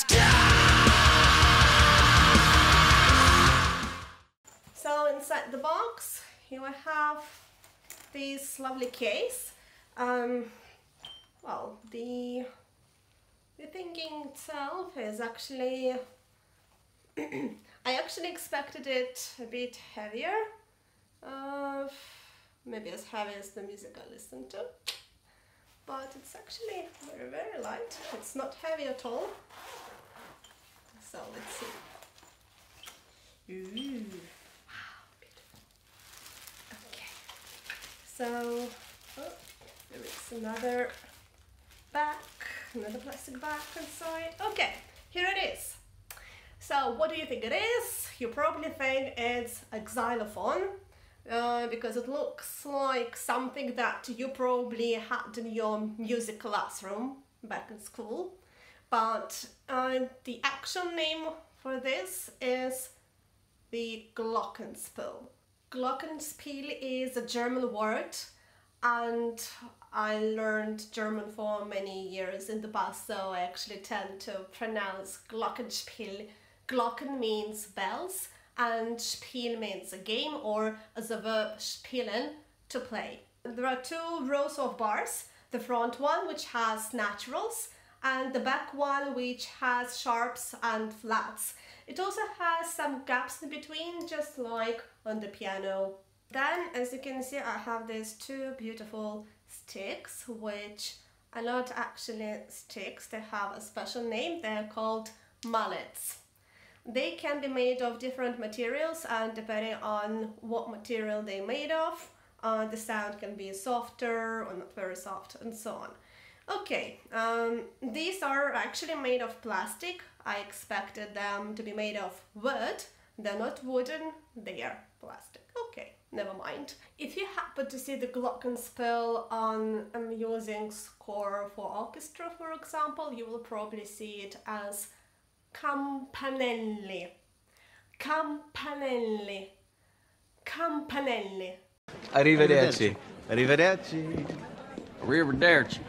So inside the box you will have this lovely case. Well, the thinking itself is actually I actually expected it a bit heavier, maybe as heavy as the music I listen to, but it's actually very, very light. It's not heavy at all. So let's see. Ooh. Wow, beautiful. Okay, so there is another bag, another plastic bag inside. Okay, here it is. So what do you think it is? You probably think it's a xylophone, because it looks like something that you probably had in your music classroom back in school. But the actual name for this is the Glockenspiel. Glockenspiel is a German word, and I learned German for many years in the past, so I actually tend to pronounce Glockenspiel. Glocken means bells, and Spiel means a game, or as a verb spielen, to play. There are two rows of bars, the front one which has naturals and the back one which has sharps and flats. It also has some gaps in between, just like on the piano. Then, as you can see, I have these two beautiful sticks, which are not actually sticks, they have a special name, they're called mallets. They can be made of different materials, and depending on what material they're made of, the sound can be softer or not very soft, and so on. Okay, these are actually made of plastic. I expected them to be made of wood. They're not wooden, they are plastic. Okay, never mind. If you happen to see the Glockenspiel on a music score for orchestra, for example, you will probably see it as campanelli. Campanelli. Campanelli. Arrivederci. Arrivederci. Arrivederci.